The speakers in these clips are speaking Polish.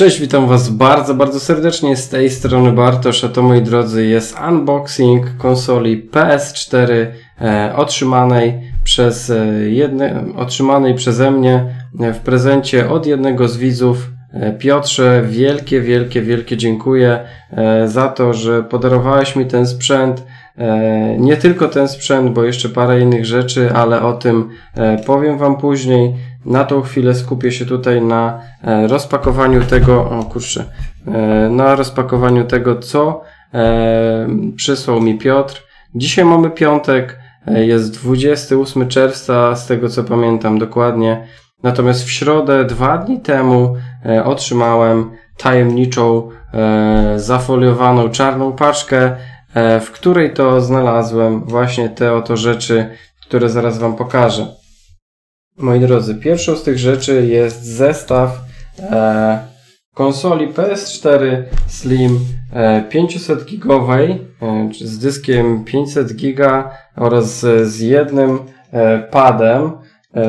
Cześć, witam Was bardzo, bardzo serdecznie. Z tej strony Bartosz, a to, moi drodzy, jest unboxing konsoli PS4 otrzymanej przeze mnie w prezencie od jednego z widzów. Piotrze, wielkie, wielkie, wielkie dziękuję za to, że podarowałeś mi ten sprzęt. Nie tylko ten sprzęt, bo jeszcze parę innych rzeczy, ale o tym powiem Wam później. Na tą chwilę skupię się tutaj na rozpakowaniu tego, na rozpakowaniu tego, co przysłał mi Piotr. Dzisiaj mamy piątek, jest 28 czerwca, z tego co pamiętam dokładnie. Natomiast w środę, 2 dni temu, otrzymałem tajemniczą, zafoliowaną czarną paczkę, w której to znalazłem właśnie te oto rzeczy, które zaraz Wam pokażę. Moi drodzy, pierwszą z tych rzeczy jest zestaw konsoli PS4 Slim 500 gigowej, z dyskiem 500 giga oraz z jednym padem.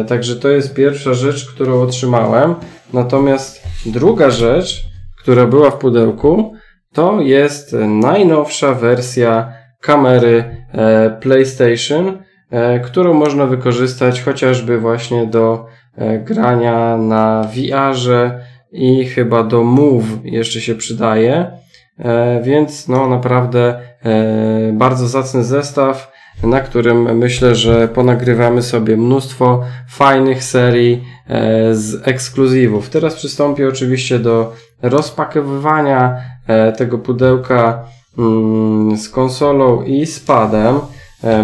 Także to jest pierwsza rzecz, którą otrzymałem. Natomiast druga rzecz, która była w pudełku, to jest najnowsza wersja kamery PlayStation, którą można wykorzystać chociażby właśnie do grania na VR-ze i chyba do Move jeszcze się przydaje. Więc no naprawdę bardzo zacny zestaw, na którym myślę, że ponagrywamy sobie mnóstwo fajnych serii z ekskluzywów. Teraz przystąpię oczywiście do rozpakowywania tego pudełka z konsolą i z padem,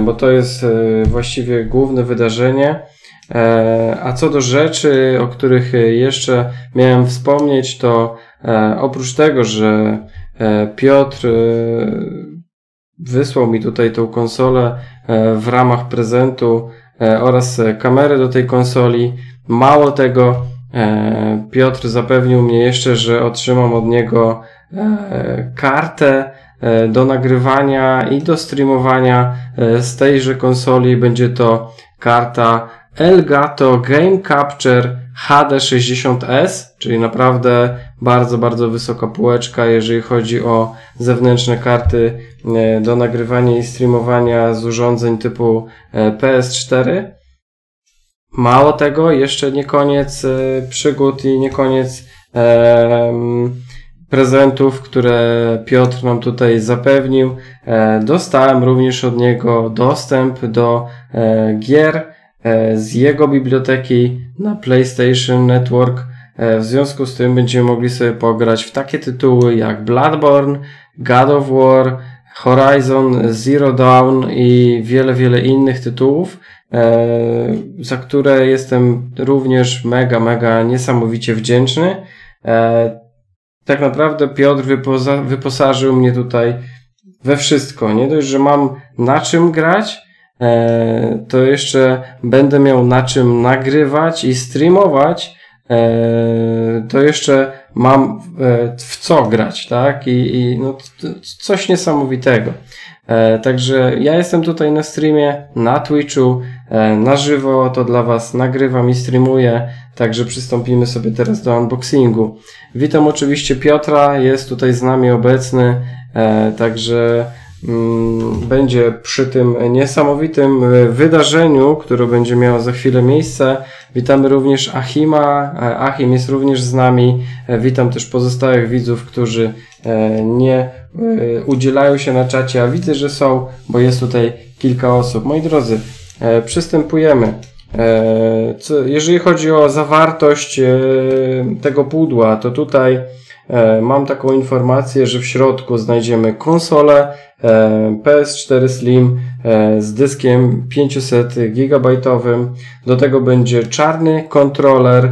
bo to jest właściwie główne wydarzenie. A co do rzeczy, o których jeszcze miałem wspomnieć, to oprócz tego, że Piotr wysłał mi tutaj tą konsolę w ramach prezentu oraz kamerę do tej konsoli, mało tego, Piotr zapewnił mnie jeszcze, że otrzymam od niego kartę do nagrywania i do streamowania z tejże konsoli. Będzie to karta Elgato Game Capture HD60S, czyli naprawdę bardzo, bardzo wysoka półeczka, jeżeli chodzi o zewnętrzne karty do nagrywania i streamowania z urządzeń typu PS4. Mało tego, jeszcze nie koniec przygód i nie koniec prezentów, które Piotr nam tutaj zapewnił. Dostałem również od niego dostęp do gier z jego biblioteki na PlayStation Network. W związku z tym będziemy mogli sobie pograć w takie tytuły jak Bloodborne, God of War, Horizon Zero Dawn i wiele, wiele innych tytułów, za które jestem również mega, mega niesamowicie wdzięczny. Tak naprawdę Piotr wyposażył mnie tutaj we wszystko. Nie dość, że mam na czym grać, to jeszcze będę miał na czym nagrywać i streamować, to jeszcze mam w co grać, tak? I no, coś niesamowitego. Także ja jestem tutaj na streamie, na Twitchu, na żywo to dla Was nagrywam i streamuję, także przystąpimy sobie teraz do unboxingu. Witam oczywiście Piotra, jest tutaj z nami obecny, także będzie przy tym niesamowitym wydarzeniu, które będzie miało za chwilę miejsce. Witamy również Achima, Achim jest również z nami. Witam też pozostałych widzów, którzy nie udzielają się na czacie, a widzę, że są, bo jest tutaj kilka osób. Moi drodzy, przystępujemy. Jeżeli chodzi o zawartość tego pudła, to tutaj mam taką informację, że w środku znajdziemy konsolę PS4 Slim z dyskiem 500 GB. Do tego będzie czarny kontroler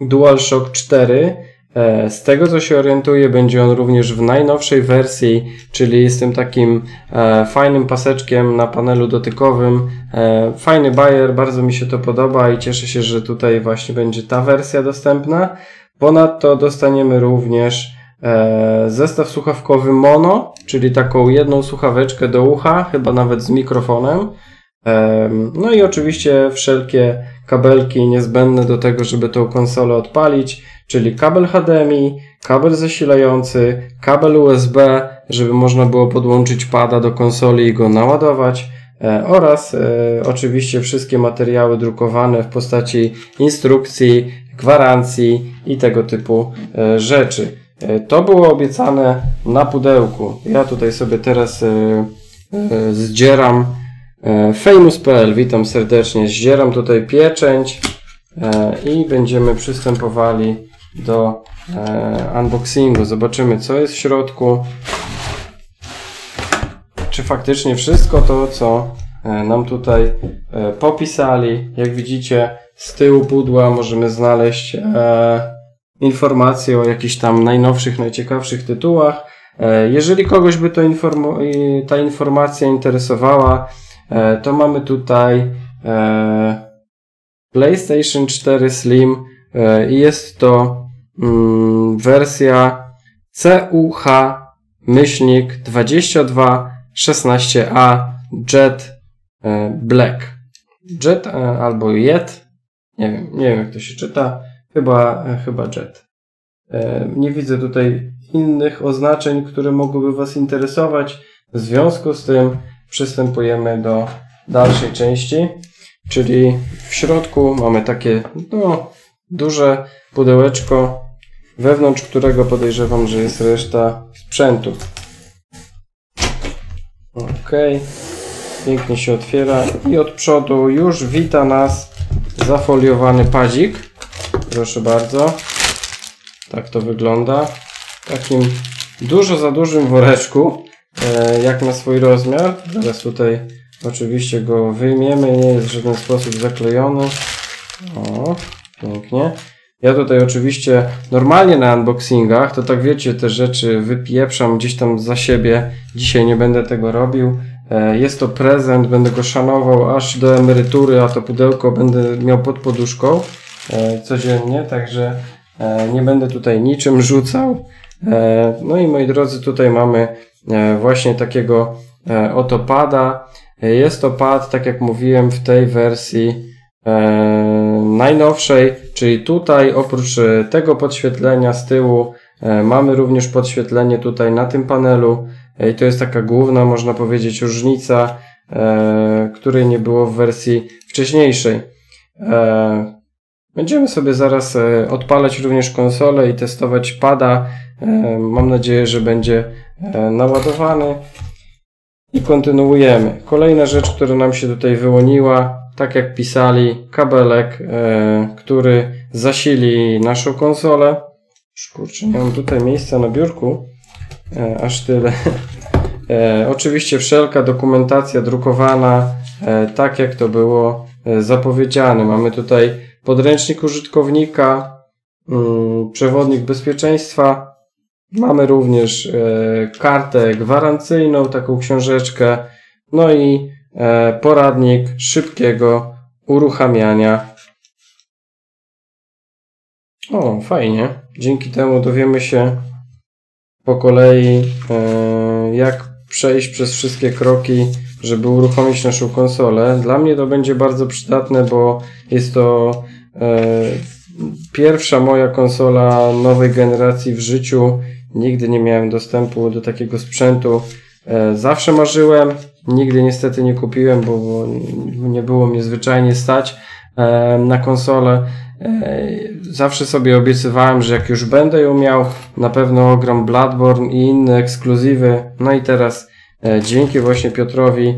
DualShock 4. Z tego co się orientuję, będzie on również w najnowszej wersji, czyli z tym takim fajnym paseczkiem na panelu dotykowym. Fajny bajer, bardzo mi się to podoba i cieszę się, że tutaj właśnie będzie ta wersja dostępna. Ponadto dostaniemy również zestaw słuchawkowy mono, czyli taką jedną słuchaweczkę do ucha, chyba nawet z mikrofonem. No i oczywiście wszelkie kabelki niezbędne do tego, żeby tą konsolę odpalić, czyli kabel HDMI, kabel zasilający, kabel USB, żeby można było podłączyć pada do konsoli i go naładować, oraz oczywiście wszystkie materiały drukowane w postaci instrukcji, gwarancji i tego typu rzeczy. To było obiecane na pudełku. Ja tutaj sobie teraz zdzieram famous.pl. Witam serdecznie. Zdzieram tutaj pieczęć i będziemy przystępowali do unboxingu. Zobaczymy, co jest w środku. Czy faktycznie wszystko to, co nam tutaj popisali. Jak widzicie, z tyłu pudła możemy znaleźć informacje o jakichś tam najnowszych, najciekawszych tytułach. Jeżeli kogoś by to ta informacja interesowała, to mamy tutaj PlayStation 4 Slim i jest to wersja CUH-2216A Jet Black. Jet albo Jet, nie wiem jak to się czyta. Chyba Jet. Nie widzę tutaj innych oznaczeń, które mogłyby Was interesować. W związku z tym przystępujemy do dalszej części, czyli w środku mamy takie duże pudełeczko, wewnątrz którego podejrzewam, że jest reszta sprzętu. Ok, pięknie się otwiera i od przodu już wita nas zafoliowany padzik. Proszę bardzo, tak to wygląda w takim za dużym woreczku, jak na swój rozmiar. Teraz tutaj oczywiście go wyjmiemy, nie jest w żaden sposób zaklejony. O, pięknie. Ja tutaj oczywiście normalnie na unboxingach, to tak wiecie, te rzeczy wypieprzam gdzieś tam za siebie. Dzisiaj nie będę tego robił. Jest to prezent, będę go szanował aż do emerytury, a to pudełko będę miał pod poduszką codziennie, także nie będę tutaj niczym rzucał. No i moi drodzy, tutaj mamy właśnie takiego oto pada. Jest to pad, tak jak mówiłem, w tej wersji najnowszej, czyli tutaj oprócz tego podświetlenia z tyłu mamy również podświetlenie tutaj na tym panelu i to jest taka główna, można powiedzieć, różnica, której nie było w wersji wcześniejszej. Będziemy sobie zaraz odpalać również konsolę i testować pada. Mam nadzieję, że będzie naładowany. I kontynuujemy. Kolejna rzecz, która nam się tutaj wyłoniła, tak jak pisali, kabelek, który zasili naszą konsolę. Kurczę, nie mam tutaj miejsca na biurku. Aż tyle. Oczywiście wszelka dokumentacja drukowana, tak jak to było zapowiedziane. Mamy tutaj podręcznik użytkownika, przewodnik bezpieczeństwa. Mamy również kartę gwarancyjną, taką książeczkę. No i poradnik szybkiego uruchamiania. O, fajnie. Dzięki temu dowiemy się po kolei, jak przejść przez wszystkie kroki, żeby uruchomić naszą konsolę. Dla mnie to będzie bardzo przydatne, bo jest to pierwsza moja konsola nowej generacji w życiu. Nigdy nie miałem dostępu do takiego sprzętu. Zawsze marzyłem, nigdy niestety nie kupiłem, bo nie było mnie zwyczajnie stać na konsolę. Zawsze sobie obiecywałem, że jak już będę ją miał, na pewno ogram Bloodborne i inne ekskluzywy. No i teraz dzięki właśnie Piotrowi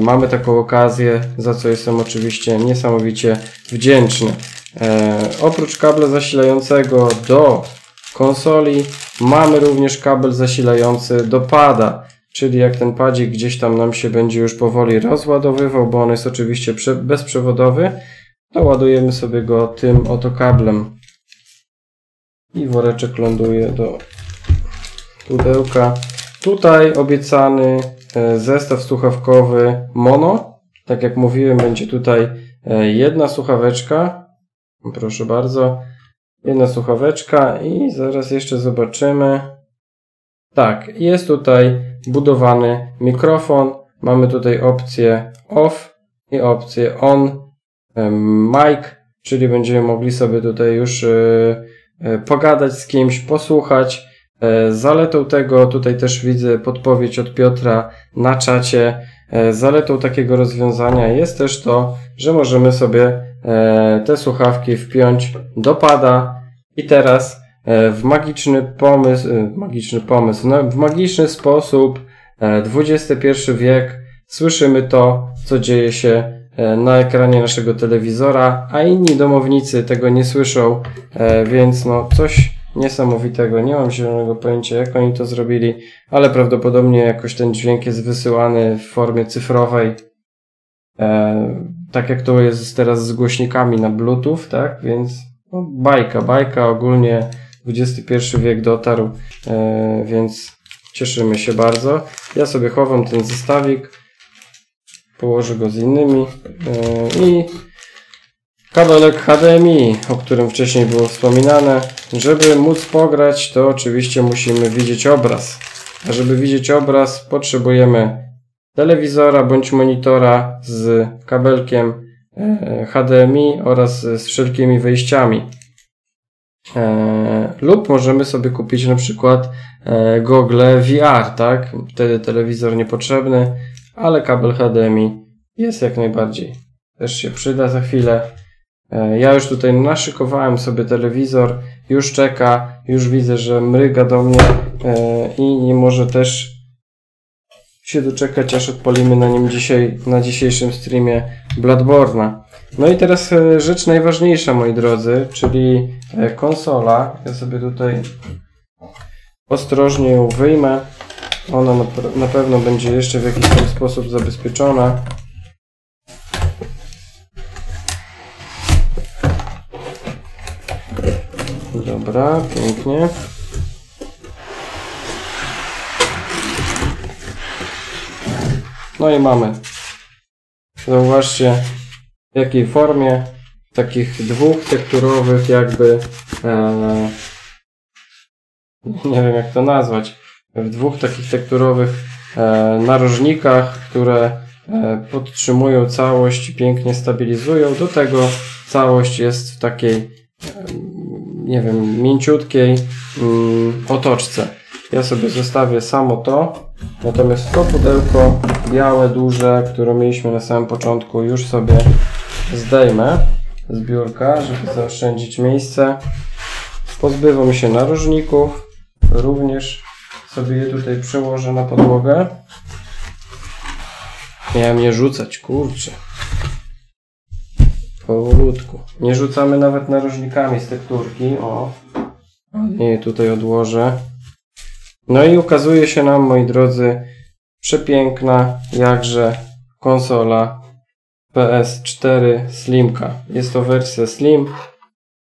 mamy taką okazję, za co jestem oczywiście niesamowicie wdzięczny. Oprócz kabla zasilającego do konsoli mamy również kabel zasilający do pada, czyli jak ten padzik gdzieś tam nam się będzie już powoli rozładowywał, bo on jest oczywiście bezprzewodowy, to ładujemy sobie go tym oto kablem. I woreczek ląduje do pudełka. Tutaj obiecany zestaw słuchawkowy mono. Tak jak mówiłem, będzie tutaj jedna słuchaweczka. Proszę bardzo. Jedna słuchaweczka i zaraz jeszcze zobaczymy. Tak, jest tutaj budowany mikrofon. Mamy tutaj opcję off i opcję on mic, czyli będziemy mogli sobie tutaj już pogadać z kimś, posłuchać. Zaletą tego, tutaj też widzę podpowiedź od Piotra na czacie, zaletą takiego rozwiązania jest też to, że możemy sobie te słuchawki wpiąć do pada i teraz w magiczny sposób XXI wiek słyszymy to, co dzieje się na ekranie naszego telewizora, a inni domownicy tego nie słyszą, więc no coś niesamowitego. Nie mam zielonego pojęcia, jak oni to zrobili, ale prawdopodobnie jakoś ten dźwięk jest wysyłany w formie cyfrowej, tak jak to jest teraz z głośnikami na Bluetooth, tak? Więc no, bajka ogólnie XXI wiek dotarł, więc cieszymy się bardzo. Ja sobie chowam ten zestawik, położę go z innymi i kabelek HDMI, o którym wcześniej było wspominane. Żeby móc pograć, to oczywiście musimy widzieć obraz. A żeby widzieć obraz, potrzebujemy telewizora bądź monitora z kabelkiem HDMI oraz z wszelkimi wyjściami. Lub możemy sobie kupić na przykład gogle VR, tak? Wtedy telewizor niepotrzebny, ale kabel HDMI jest jak najbardziej. Też się przyda za chwilę. Ja już tutaj naszykowałem sobie telewizor, już czeka, już widzę, że mryga do mnie i nie może też się doczekać, aż odpalimy na nim dzisiaj, na dzisiejszym streamie Bloodborne'a. No i teraz rzecz najważniejsza, moi drodzy, czyli konsola. Ja sobie tutaj ostrożnie ją wyjmę. Ona na pewno będzie jeszcze w jakiś tam sposób zabezpieczona. Dobra, pięknie. No i mamy. Zauważcie, w jakiej formie, takich dwóch tekturowych jakby, nie wiem jak to nazwać, w dwóch takich tekturowych narożnikach, które podtrzymują całość i pięknie stabilizują. Do tego całość jest w takiej, nie wiem, mięciutkiej otoczce. Ja sobie zostawię samo to, natomiast to pudełko białe, duże, które mieliśmy na samym początku, już sobie zdejmę z biurka, żeby zaoszczędzić miejsce. Pozbywam się narożników, również sobie je tutaj przełożę na podłogę. Miałem je rzucać, kurczę. Powolutku. Nie rzucamy nawet narożnikami z tekturki. O, nie, tutaj odłożę. No i ukazuje się nam, moi drodzy, przepiękna jakże konsola PS4 Slimka. Jest to wersja Slim.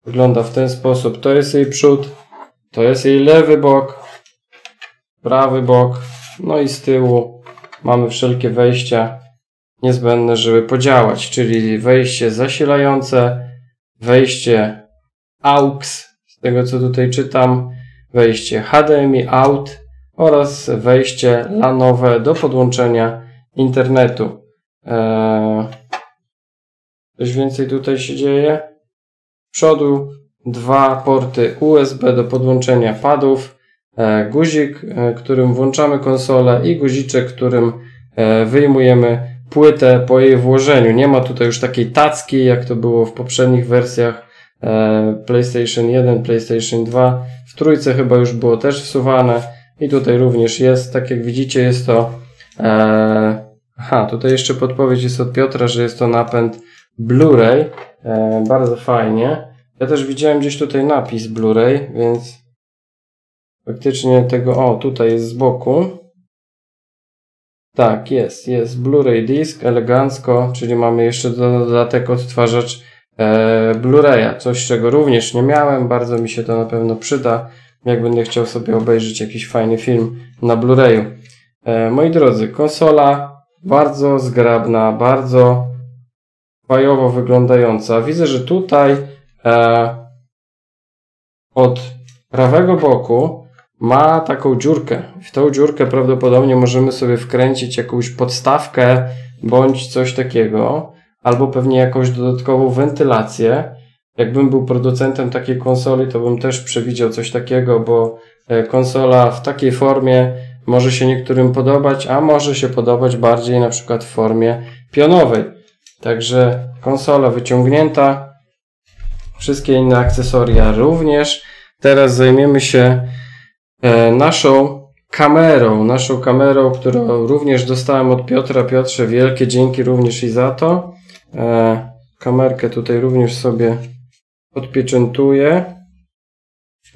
Wygląda w ten sposób. To jest jej przód, to jest jej lewy bok, prawy bok, no i z tyłu mamy wszelkie wejścia niezbędne, żeby podziałać, czyli wejście zasilające, wejście AUX, z tego co tutaj czytam, wejście HDMI out oraz wejście LANowe do podłączenia internetu. Coś więcej tutaj się dzieje. Z przodu dwa porty USB do podłączenia padów, guzik, którym włączamy konsolę i guziczek, którym wyjmujemy płytę po jej włożeniu. Nie ma tutaj już takiej tacki, jak to było w poprzednich wersjach PlayStation 1, PlayStation 2. W trójce chyba już było też wsuwane i tutaj również jest. Tak jak widzicie, jest to... tutaj jeszcze podpowiedź jest od Piotra, że jest to napęd Blu-ray. Bardzo fajnie. Ja też widziałem gdzieś tutaj napis Blu-ray, więc faktycznie tego... O, tutaj jest z boku. Tak, jest Blu-ray disk, elegancko, czyli mamy jeszcze dodatek odtwarzacz Blu-raya, coś czego również nie miałem, bardzo mi się to na pewno przyda, jak będę chciał sobie obejrzeć jakiś fajny film na Blu-rayu. Moi drodzy, konsola bardzo zgrabna, bardzo fajowo wyglądająca. Widzę, że tutaj od prawego boku ma taką dziurkę. W tą dziurkę prawdopodobnie możemy sobie wkręcić jakąś podstawkę bądź coś takiego, albo pewnie jakąś dodatkową wentylację. Jakbym był producentem takiej konsoli, to bym też przewidział coś takiego, bo konsola w takiej formie może się niektórym podobać, a może się podobać bardziej na przykład w formie pionowej. Także konsola wyciągnięta, wszystkie inne akcesoria również. Teraz zajmiemy się naszą kamerą, którą również dostałem od Piotra. Piotrze, wielkie dzięki również i za to. Kamerkę tutaj również sobie odpieczętuję.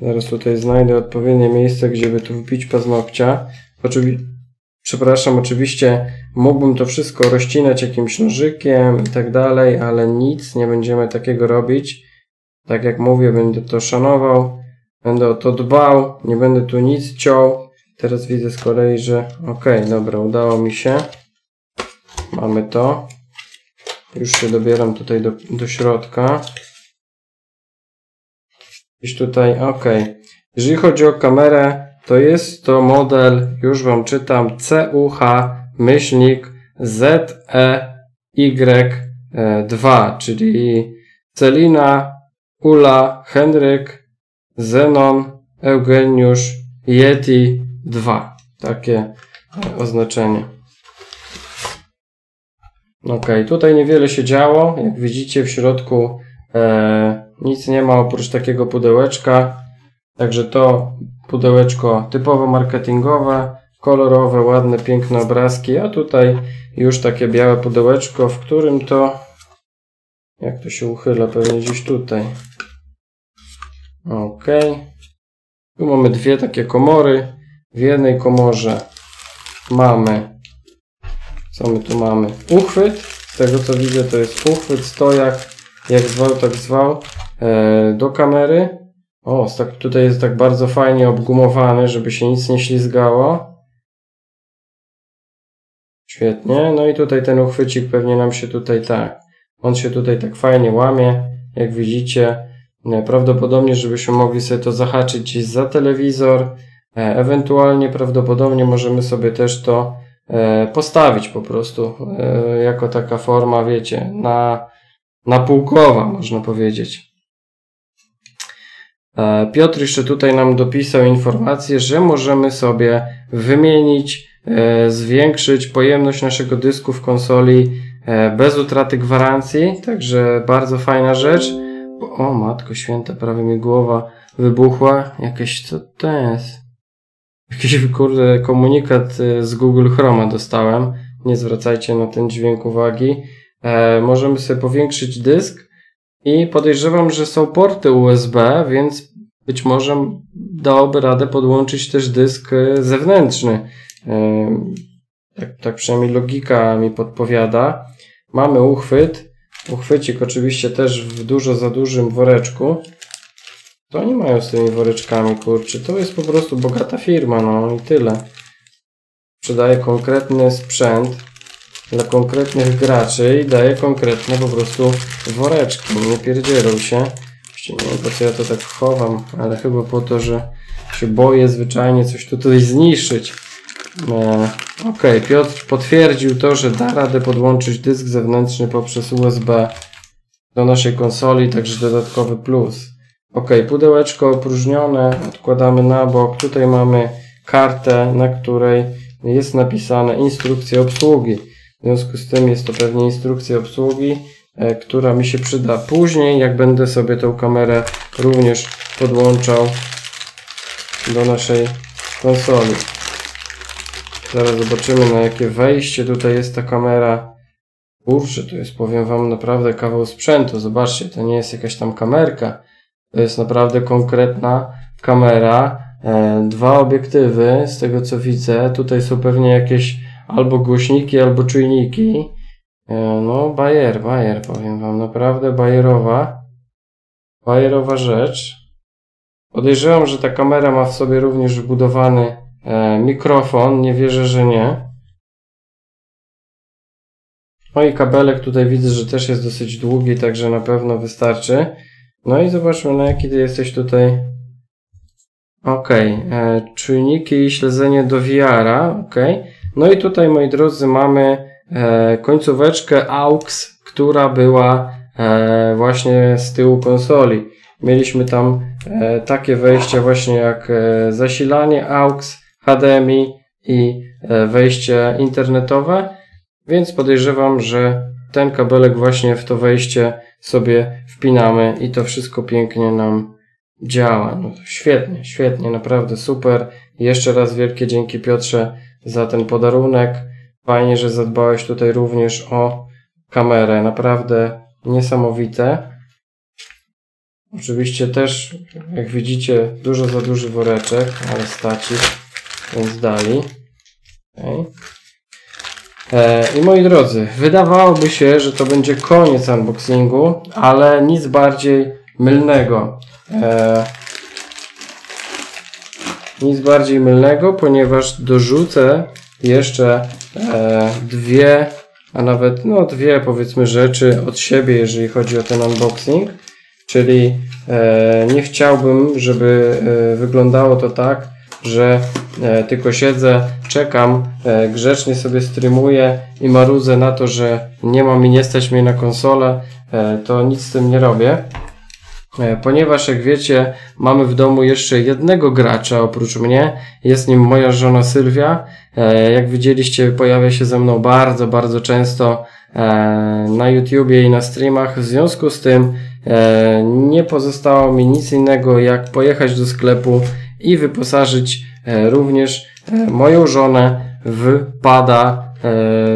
Zaraz tutaj znajdę odpowiednie miejsce, gdzie by tu wbić paznokcia. Oczywiście mógłbym to wszystko rozcinać jakimś nożykiem i tak dalej, ale nic, nie będziemy takiego robić. Tak jak mówię, będę to szanował, będę o to dbał, nie będę tu nic ciął. Teraz widzę z kolei, że ok, dobra, udało mi się. Mamy to. Już się dobieram tutaj do środka. Gdzieś tutaj, ok. Jeżeli chodzi o kamerę, to jest to model, już Wam czytam, CUH-ZEY2, czyli Celina, Ula, Henryk, Zenon, Eugeniusz, Yeti 2. Takie oznaczenie. Ok, tutaj niewiele się działo. Jak widzicie, w środku nic nie ma oprócz takiego pudełeczka. Także to pudełeczko typowo marketingowe, kolorowe, ładne, piękne obrazki. A tutaj już takie białe pudełeczko, w którym to... Jak to się uchyla? Pewnie gdzieś tutaj. Ok. Tu mamy dwie takie komory. W jednej komorze mamy... Co my tu mamy? Uchwyt. Z tego co widzę, to jest uchwyt, stojak. Jak zwał, tak zwał. Do kamery. O, tutaj jest tak bardzo fajnie obgumowany, żeby się nic nie ślizgało. Świetnie. No i tutaj ten uchwycik pewnie nam się tutaj tak... On się tutaj tak fajnie łamie, jak widzicie. Prawdopodobnie, żebyśmy mogli sobie to zahaczyć gdzieś za telewizor. Ewentualnie prawdopodobnie możemy sobie też to postawić po prostu. Jako taka forma, wiecie, napółkowa można powiedzieć. Piotr jeszcze tutaj nam dopisał informację, że możemy sobie wymienić, zwiększyć pojemność naszego dysku w konsoli bez utraty gwarancji, także bardzo fajna rzecz. O matko święta, prawie mi głowa wybuchła. Jakieś, co to jest? Jakiś, kurde, komunikat z Google Chroma dostałem. Nie zwracajcie na ten dźwięk uwagi. Możemy sobie powiększyć dysk i podejrzewam, że są porty USB, więc być może dałoby radę podłączyć też dysk zewnętrzny. Tak przynajmniej logika mi podpowiada. Mamy uchwyt. Uchwycik oczywiście też w dużo za dużym woreczku. To oni mają z tymi woreczkami, kurczę. To jest po prostu bogata firma, no i tyle. Sprzedaje konkretny sprzęt dla konkretnych graczy i daje konkretne po prostu woreczki. Nie pierdzielą się. Nie wiem, po co ja to tak chowam, ale chyba po to, że się boję zwyczajnie coś tutaj zniszczyć. Ok, Piotr potwierdził to, że da radę podłączyć dysk zewnętrzny poprzez USB do naszej konsoli, także dodatkowy plus. Ok, pudełeczko opróżnione, odkładamy na bok. Tutaj mamy kartę, na której jest napisane instrukcja obsługi. W związku z tym jest to pewnie instrukcja obsługi, która mi się przyda później, jak będę sobie tą kamerę również podłączał do naszej konsoli. Zaraz zobaczymy, na jakie wejście tutaj jest ta kamera. Kurczę, to jest, powiem Wam, naprawdę kawał sprzętu. Zobaczcie, to nie jest jakaś tam kamerka. To jest naprawdę konkretna kamera. Dwa obiektywy, z tego co widzę. Tutaj są pewnie jakieś albo głośniki, albo czujniki. No, bajer, powiem Wam. Naprawdę bajerowa rzecz. Podejrzewam, że ta kamera ma w sobie również wbudowany mikrofon, nie wierzę, że nie. No i kabelek tutaj widzę, że też jest dosyć długi, także na pewno wystarczy. No i zobaczmy, na jaki ty jesteś tutaj. Ok, czujniki i śledzenie do VR-a. Ok, no i tutaj, moi drodzy, mamy końcóweczkę AUX, która była właśnie z tyłu konsoli. Mieliśmy tam takie wejścia właśnie jak zasilanie AUX, HDMI i wejście internetowe, więc podejrzewam, że ten kabelek właśnie w to wejście sobie wpinamy i to wszystko pięknie nam działa. No, świetnie, świetnie, naprawdę super. Jeszcze raz wielkie dzięki, Piotrze, za ten podarunek. Fajnie, że zadbałeś tutaj również o kamerę. Naprawdę niesamowite. Oczywiście też, jak widzicie, dużo za duży woreczek, ale stać ich, więc dali. Okay. I moi drodzy, wydawałoby się, że to będzie koniec unboxingu, ale nic bardziej mylnego. Nic bardziej mylnego, ponieważ dorzucę jeszcze dwie, a nawet no dwie powiedzmy rzeczy od siebie, jeżeli chodzi o ten unboxing. Czyli nie chciałbym, żeby wyglądało to tak, że tylko siedzę, czekam, grzecznie sobie streamuję i marudzę na to, że nie mam i nie stać mnie na konsolę, to nic z tym nie robię. Ponieważ jak wiecie, mamy w domu jeszcze jednego gracza oprócz mnie, jest nim moja żona Sylwia. Jak widzieliście, pojawia się ze mną bardzo, bardzo często na YouTubie i na streamach. W związku z tym nie pozostało mi nic innego jak pojechać do sklepu i wyposażyć również moją żonę w pada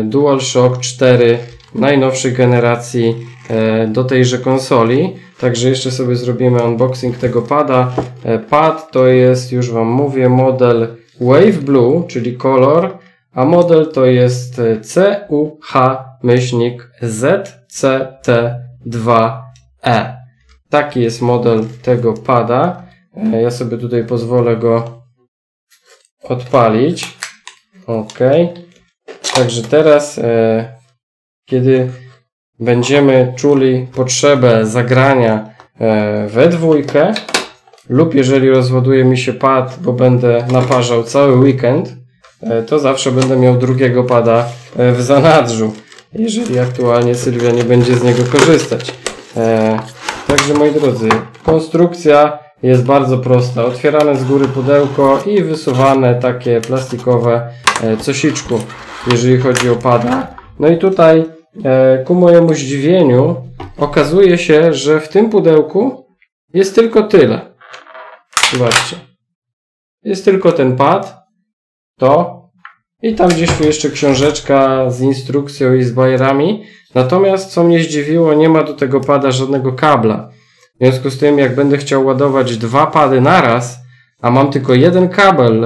DualShock 4 najnowszej generacji do tejże konsoli. Także jeszcze sobie zrobimy unboxing tego pada. Pad to jest, już Wam mówię, model Wave Blue, czyli kolor, a model to jest CUH-ZCT2E. Taki jest model tego pada. Ja sobie tutaj pozwolę go odpalić. OK. Także teraz, kiedy będziemy czuli potrzebę zagrania we dwójkę lub jeżeli rozładuje mi się pad, bo będę naparzał cały weekend, to zawsze będę miał drugiego pada w zanadrzu, jeżeli aktualnie Sylwia nie będzie z niego korzystać. Także moi drodzy, konstrukcja jest bardzo prosta. Otwierane z góry pudełko i wysuwane takie plastikowe cosiczku, jeżeli chodzi o pada. No i tutaj ku mojemu zdziwieniu okazuje się, że w tym pudełku jest tylko tyle. Zobaczcie. Jest tylko ten pad, to i tam gdzieś tu jeszcze książeczka z instrukcją i z bajerami. Natomiast co mnie zdziwiło, nie ma do tego pada żadnego kabla. W związku z tym, jak będę chciał ładować dwa pady naraz, a mam tylko jeden kabel,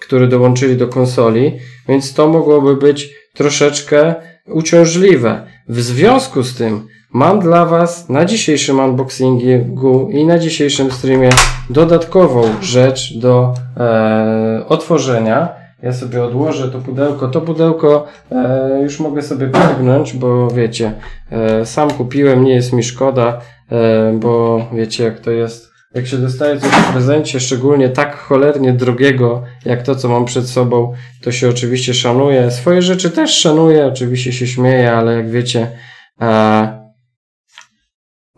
który dołączyli do konsoli, więc to mogłoby być troszeczkę uciążliwe. W związku z tym mam dla Was na dzisiejszym unboxingu i na dzisiejszym streamie dodatkową rzecz do otworzenia. Ja sobie odłożę to pudełko. To pudełko już mogę sobie pęgnąć, bo wiecie, sam kupiłem, nie jest mi szkoda, bo wiecie jak to jest. Jak się dostaje coś w prezencie, szczególnie tak cholernie drogiego, jak to, co mam przed sobą, to się oczywiście szanuje. Swoje rzeczy też szanuję, oczywiście się śmieję, ale jak wiecie,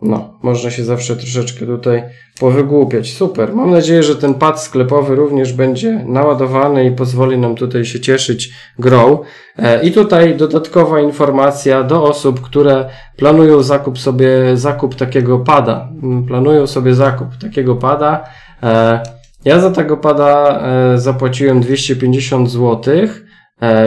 no, można się zawsze troszeczkę tutaj powygłupiać. Super. Mam nadzieję, że ten pad sklepowy również będzie naładowany i pozwoli nam tutaj się cieszyć grą. I tutaj dodatkowa informacja do osób, które planują zakup takiego pada. Ja za tego pada zapłaciłem 250 zł.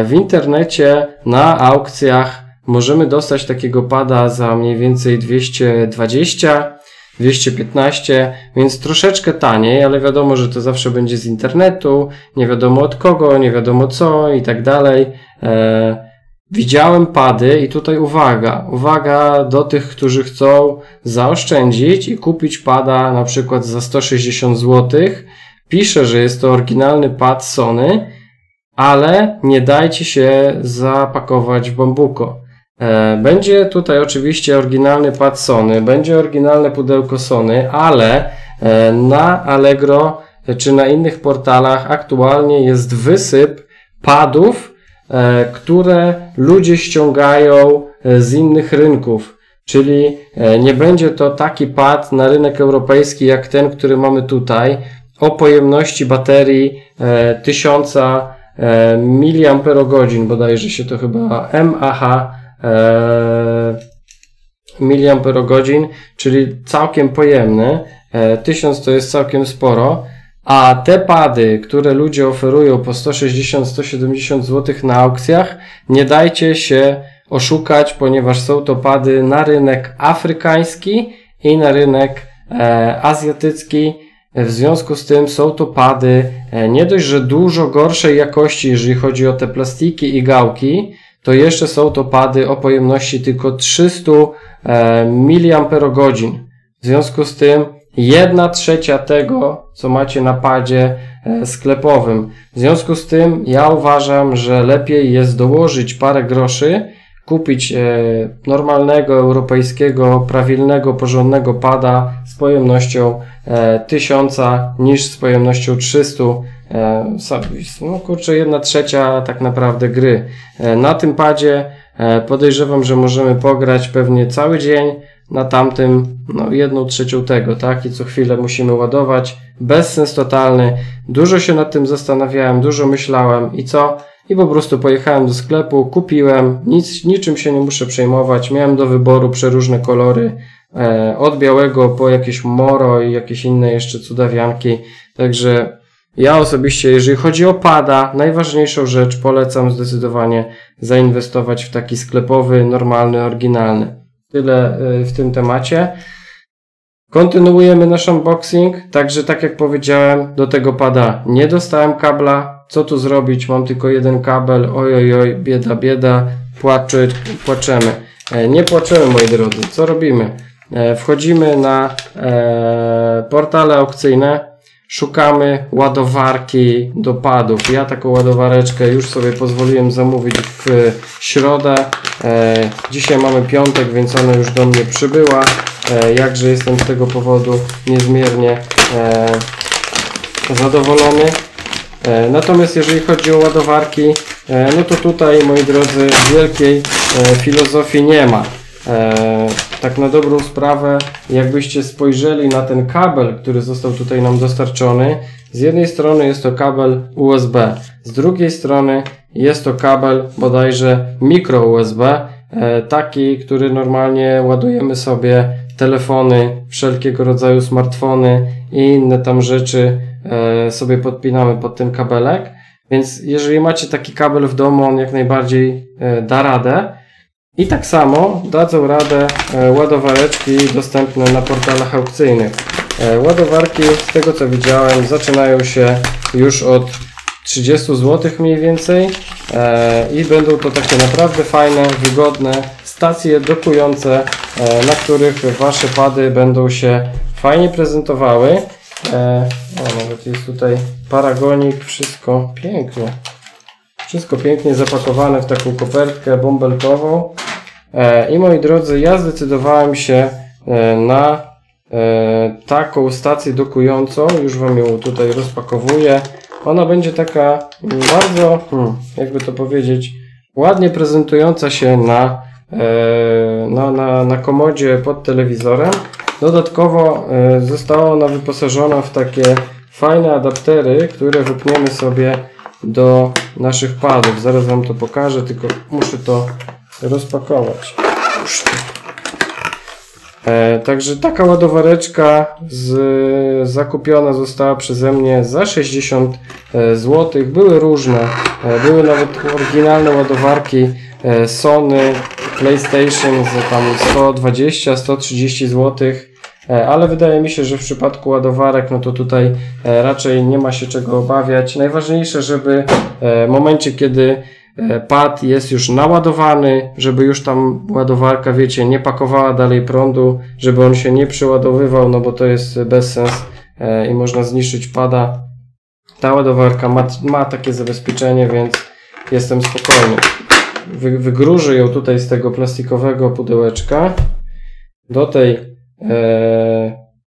W internecie na aukcjach możemy dostać takiego pada za mniej więcej 220, 215, więc troszeczkę taniej, ale wiadomo, że to zawsze będzie z internetu, nie wiadomo od kogo, nie wiadomo co i tak dalej. Widziałem pady i tutaj uwaga, uwaga do tych, którzy chcą zaoszczędzić i kupić pada na przykład za 160 zł. Pisze, że jest to oryginalny pad Sony, ale nie dajcie się zapakować w bambuko. Będzie tutaj oczywiście oryginalny pad Sony, będzie oryginalne pudełko Sony, ale na Allegro czy na innych portalach aktualnie jest wysyp padów, które ludzie ściągają z innych rynków. Czyli nie będzie to taki pad na rynek europejski jak ten, który mamy tutaj, o pojemności baterii 1000 mAh, bodajże się to chyba mAh, czyli całkiem pojemny. 1000 to jest całkiem sporo, a te pady, które ludzie oferują po 160-170 zł na aukcjach, nie dajcie się oszukać, ponieważ są to pady na rynek afrykański i na rynek azjatycki. W związku z tym są to pady nie dość, że dużo gorszej jakości, jeżeli chodzi o te plastiki i gałki, to jeszcze są to pady o pojemności tylko 300 mAh. W związku z tym 1/3 tego, co macie na padzie sklepowym. W związku z tym ja uważam, że lepiej jest dołożyć parę groszy, kupić normalnego, europejskiego, prawilnego, porządnego pada z pojemnością 1000 niż z pojemnością 300. No kurczę, 1/3 tak naprawdę gry. Na tym padzie podejrzewam, że możemy pograć pewnie cały dzień, na tamtym no 1/3 tego, tak? I co chwilę musimy ładować. Bezsens totalny. Dużo się nad tym zastanawiałem, dużo myślałem i co? I po prostu pojechałem do sklepu, kupiłem, niczym się nie muszę przejmować. Miałem do wyboru przeróżne kolory, od białego po jakieś moro i jakieś inne jeszcze cudawianki. Także ja osobiście, jeżeli chodzi o pada, najważniejszą rzecz polecam zdecydowanie zainwestować w taki sklepowy, normalny, oryginalny. Tyle w tym temacie. Kontynuujemy nasz unboxing. Także tak jak powiedziałem, do tego pada nie dostałem kabla. Co tu zrobić? Mam tylko jeden kabel. Ojojoj, bieda, bieda. Płaczemy. Nie płaczemy, moi drodzy. Co robimy? Wchodzimy na portale aukcyjne. Szukamy ładowarki do padów. Ja taką ładowareczkę już sobie pozwoliłem zamówić w środę. Dzisiaj mamy piątek, więc ona już do mnie przybyła. Jakże jestem z tego powodu niezmiernie zadowolony. Natomiast jeżeli chodzi o ładowarki, no to tutaj, moi drodzy, wielkiej filozofii nie ma. Tak na dobrą sprawę, jakbyście spojrzeli na ten kabel, który został tutaj nam dostarczony, z jednej strony jest to kabel USB, z drugiej strony jest to kabel bodajże mikro USB, taki, który normalnie ładujemy sobie telefony, wszelkiego rodzaju smartfony i inne tam rzeczy sobie podpinamy pod ten kabelek, więc jeżeli macie taki kabel w domu, on jak najbardziej da radę. I tak samo dadzą radę ładowareczki dostępne na portalach aukcyjnych. Ładowarki, z tego co widziałem, zaczynają się już od 30 zł mniej więcej i będą to takie naprawdę fajne, wygodne stacje dokujące, na których wasze pady będą się fajnie prezentowały. O, nawet jest tutaj paragonik, wszystko pięknie. Wszystko pięknie zapakowane w taką kopertkę bąbelkową. I moi drodzy, ja zdecydowałem się na taką stację dokującą. Już Wam ją tutaj rozpakowuję. Ona będzie taka bardzo, jakby to powiedzieć, ładnie prezentująca się na komodzie pod telewizorem. Dodatkowo została ona wyposażona w takie fajne adaptery, które wypniemy sobie do naszych padów. Zaraz Wam to pokażę, tylko muszę to rozpakować. Także taka ładowareczka zakupiona została przeze mnie za 60 zł. Były różne. Były nawet oryginalne ładowarki Sony, PlayStation za tam 120-130 zł. Ale wydaje mi się, że w przypadku ładowarek, no to tutaj raczej nie ma się czego obawiać. Najważniejsze, żeby w momencie, kiedy pad jest już naładowany, żeby już tam ładowarka, wiecie, nie pakowała dalej prądu, żeby on się nie przeładowywał, no bo to jest bez sens i można zniszczyć pada. Ta ładowarka ma takie zabezpieczenie, więc jestem spokojny. Wygrużę ją tutaj z tego plastikowego pudełeczka. Do tej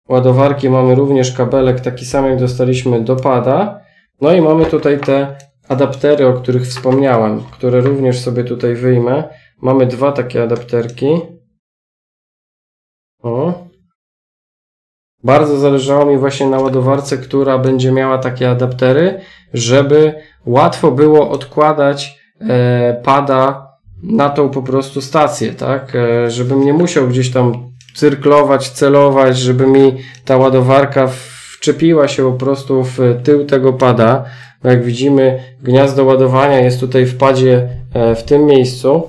ładowarki mamy również kabelek taki sam, jak dostaliśmy do pada. No i mamy tutaj te adaptery, o których wspomniałem, które również sobie tutaj wyjmę. Mamy dwa takie adapterki. O. Bardzo zależało mi właśnie na ładowarce, która będzie miała takie adaptery, żeby łatwo było odkładać pada na tą po prostu stację, tak? Żebym nie musiał gdzieś tam cyrklować, celować, żeby mi ta ładowarka wczepiła się po prostu w tył tego pada. Bo jak widzimy, gniazdo ładowania jest tutaj w padzie w tym miejscu.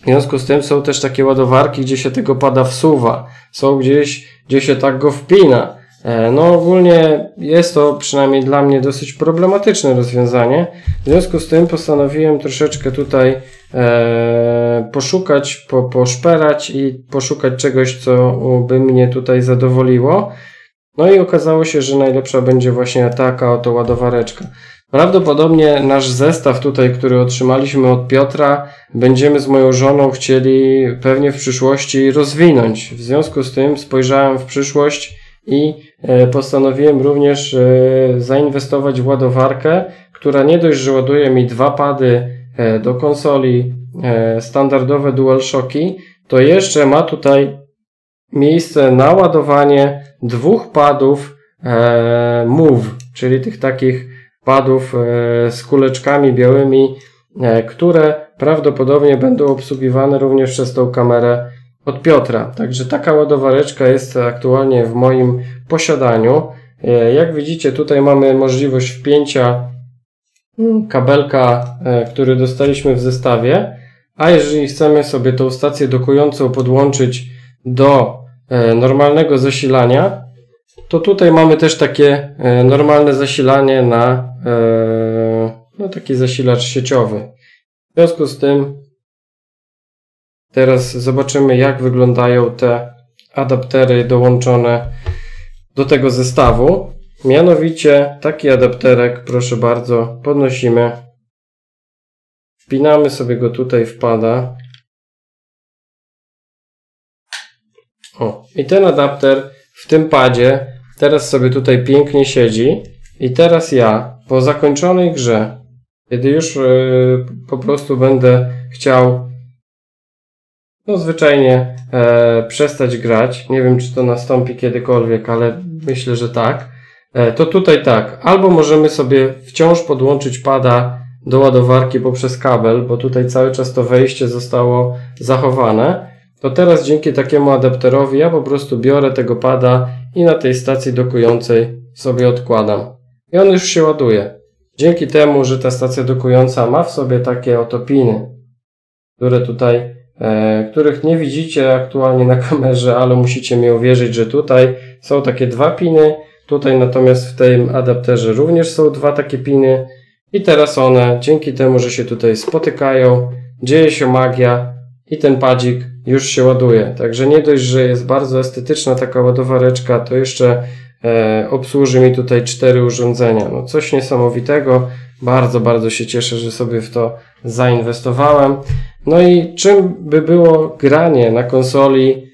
W związku z tym są też takie ładowarki, gdzie się tego pada wsuwa. Są gdzieś, gdzie się tak go wpina. No ogólnie jest to przynajmniej dla mnie dosyć problematyczne rozwiązanie. W związku z tym postanowiłem troszeczkę tutaj poszukać, poszperać i poszukać czegoś, co by mnie tutaj zadowoliło. No i okazało się, że najlepsza będzie właśnie taka oto ładowareczka. Prawdopodobnie nasz zestaw tutaj, który otrzymaliśmy od Piotra, będziemy z moją żoną chcieli pewnie w przyszłości rozwinąć. W związku z tym spojrzałem w przyszłość i postanowiłem również zainwestować w ładowarkę, która nie dość, że ładuje mi dwa pady do konsoli, standardowe DualShocki, to jeszcze ma tutaj miejsce na ładowanie dwóch padów Move, czyli tych takich padów z kuleczkami białymi, które prawdopodobnie będą obsługiwane również przez tą kamerę od Piotra. Także taka ładowareczka jest aktualnie w moim posiadaniu. Jak widzicie, tutaj mamy możliwość wpięcia kabelka, który dostaliśmy w zestawie, a jeżeli chcemy sobie tą stację dokującą podłączyć do normalnego zasilania, to tutaj mamy też takie normalne zasilanie na taki zasilacz sieciowy. W związku z tym teraz zobaczymy, jak wyglądają te adaptery dołączone do tego zestawu. Mianowicie taki adapterek, proszę bardzo, podnosimy, wpinamy sobie go tutaj w pada. O, i ten adapter w tym padzie teraz sobie tutaj pięknie siedzi i teraz ja po zakończonej grze, kiedy już po prostu będę chciał no zwyczajnie przestać grać, nie wiem czy to nastąpi kiedykolwiek, ale myślę, że tak, to tutaj tak, albo możemy sobie wciąż podłączyć pada do ładowarki poprzez kabel, bo tutaj cały czas to wejście zostało zachowane. To teraz dzięki takiemu adapterowi ja po prostu biorę tego pada i na tej stacji dokującej sobie odkładam. I on już się ładuje. Dzięki temu, że ta stacja dokująca ma w sobie takie oto piny, które tutaj, których nie widzicie aktualnie na kamerze, ale musicie mi uwierzyć, że tutaj są takie dwa piny. Tutaj natomiast w tym adapterze również są dwa takie piny. I teraz one dzięki temu, że się tutaj spotykają, dzieje się magia i ten padzik już się ładuje. Także nie dość, że jest bardzo estetyczna taka ładowareczka, to jeszcze obsłuży mi tutaj 4 urządzenia. No coś niesamowitego. Bardzo, bardzo się cieszę, że sobie w to zainwestowałem. No i czym by było granie na konsoli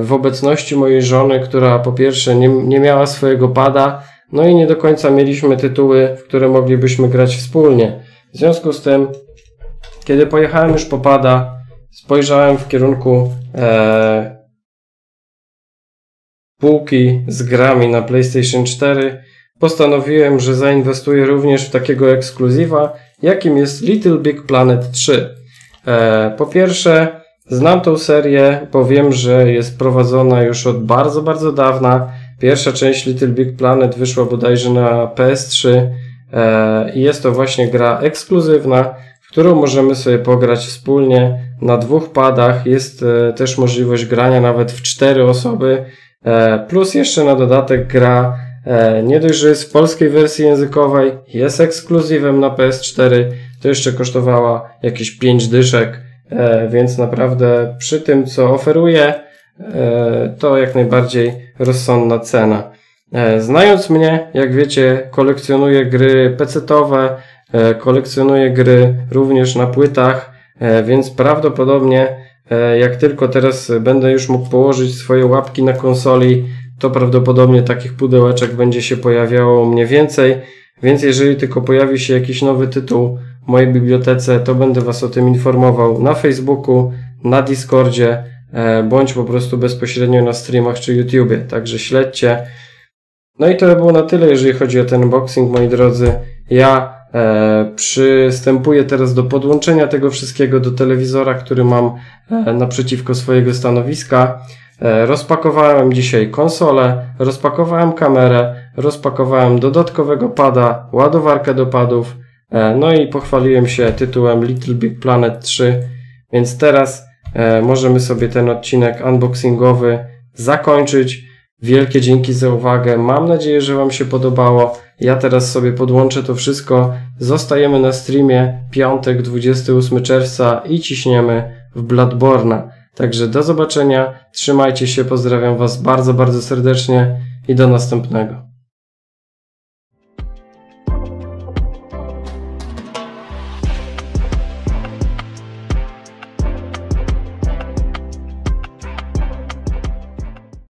w obecności mojej żony, która po pierwsze nie miała swojego pada, no i nie do końca mieliśmy tytuły, w które moglibyśmy grać wspólnie. W związku z tym, kiedy pojechałem już po pada, spojrzałem w kierunku półki z grami na PlayStation 4. Postanowiłem, że zainwestuję również w takiego ekskluzywa, jakim jest Little Big Planet 3. Po pierwsze, znam tą serię, bo wiem, że jest prowadzona już od bardzo, bardzo dawna. Pierwsza część Little Big Planet wyszła bodajże na PS3 i jest to właśnie gra ekskluzywna, którą możemy sobie pograć wspólnie na dwóch padach. Jest też możliwość grania nawet w 4 osoby, plus jeszcze na dodatek gra nie dość, że jest w polskiej wersji językowej, jest ekskluzywem na PS4, to jeszcze kosztowała jakieś 5 dyszek, więc naprawdę przy tym, co oferuje, to jak najbardziej rozsądna cena. Znając mnie, jak wiecie, kolekcjonuję gry pecetowe, kolekcjonuję gry również na płytach, więc prawdopodobnie jak tylko teraz będę już mógł położyć swoje łapki na konsoli, to prawdopodobnie takich pudełeczek będzie się pojawiało u mnie więcej, więc jeżeli tylko pojawi się jakiś nowy tytuł w mojej bibliotece, to będę Was o tym informował na Facebooku, na Discordzie, bądź po prostu bezpośrednio na streamach czy YouTubie. Także śledźcie. No i to by było na tyle, jeżeli chodzi o ten unboxing, moi drodzy. Ja przystępuję teraz do podłączenia tego wszystkiego do telewizora, który mam naprzeciwko swojego stanowiska. Rozpakowałem dzisiaj konsolę, rozpakowałem kamerę, rozpakowałem dodatkowego pada, ładowarkę do padów, no i pochwaliłem się tytułem Little Big Planet 3, więc teraz możemy sobie ten odcinek unboxingowy zakończyć. Wielkie dzięki za uwagę, mam nadzieję, że Wam się podobało. Ja teraz sobie podłączę to wszystko, zostajemy na streamie piątek 28 czerwca i ciśniemy w Bloodborne'a. Także do zobaczenia, trzymajcie się, pozdrawiam Was bardzo, bardzo serdecznie i do następnego.